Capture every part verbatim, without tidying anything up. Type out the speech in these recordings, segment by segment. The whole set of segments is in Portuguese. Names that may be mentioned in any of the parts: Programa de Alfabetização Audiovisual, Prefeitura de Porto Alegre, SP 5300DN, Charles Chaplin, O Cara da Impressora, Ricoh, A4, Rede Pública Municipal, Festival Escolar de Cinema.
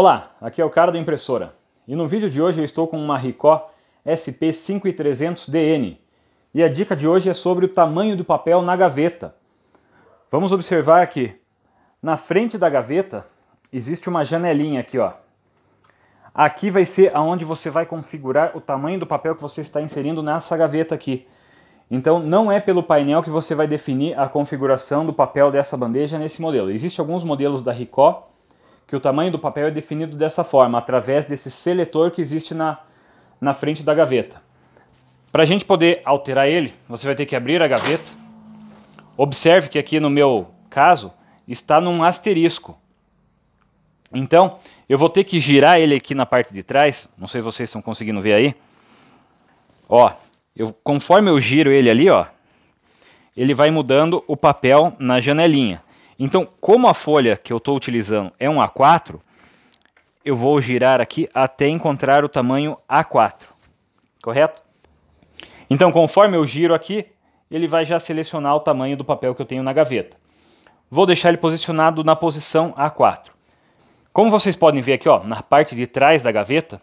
Olá, aqui é o Cara da Impressora e no vídeo de hoje eu estou com uma Ricoh S P cinco mil e trezentos D N e a dica de hoje é sobre o tamanho do papel na gaveta. Vamos observar que na frente da gaveta existe uma janelinha aqui, ó. Aqui vai ser aonde você vai configurar o tamanho do papel que você está inserindo nessa gaveta aqui. Então não é pelo painel que você vai definir a configuração do papel dessa bandeja nesse modelo. Existem alguns modelos da Ricoh que o tamanho do papel é definido dessa forma, através desse seletor que existe na, na frente da gaveta. Para a gente poder alterar ele, você vai ter que abrir a gaveta. Observe que aqui no meu caso está num asterisco. Então eu vou ter que girar ele aqui na parte de trás, não sei se vocês estão conseguindo ver aí. Ó, eu, conforme eu giro ele ali, ó, ele vai mudando o papel na janelinha. Então, como a folha que eu estou utilizando é um A quatro, eu vou girar aqui até encontrar o tamanho A quatro, correto? Então, conforme eu giro aqui, ele vai já selecionar o tamanho do papel que eu tenho na gaveta. Vou deixar ele posicionado na posição A quatro. Como vocês podem ver aqui, ó, na parte de trás da gaveta,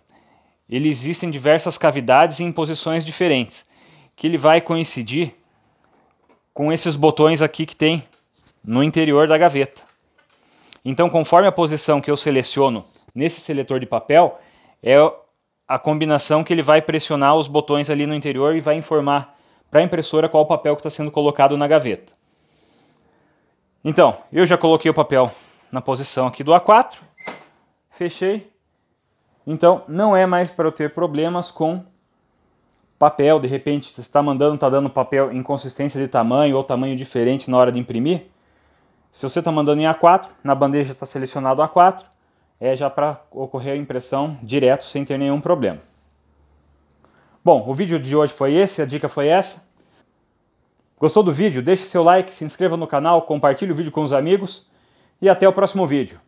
ele existem diversas cavidades em posições diferentes, que ele vai coincidir com esses botões aqui que tem no interior da gaveta. Então, conforme a posição que eu seleciono nesse seletor de papel, é a combinação que ele vai pressionar os botões ali no interior e vai informar para a impressora qual o papel que está sendo colocado na gaveta. Então, eu já coloquei o papel na posição aqui do A quatro, fechei. Então, não é mais para eu ter problemas com papel. De repente, você está mandando, está dando papel em consistência de tamanho ou tamanho diferente na hora de imprimir. Se você está mandando em A quatro, na bandeja está selecionado A quatro, é já para ocorrer a impressão direto sem ter nenhum problema. Bom, o vídeo de hoje foi esse, a dica foi essa. Gostou do vídeo? Deixe seu like, se inscreva no canal, compartilhe o vídeo com os amigos e até o próximo vídeo.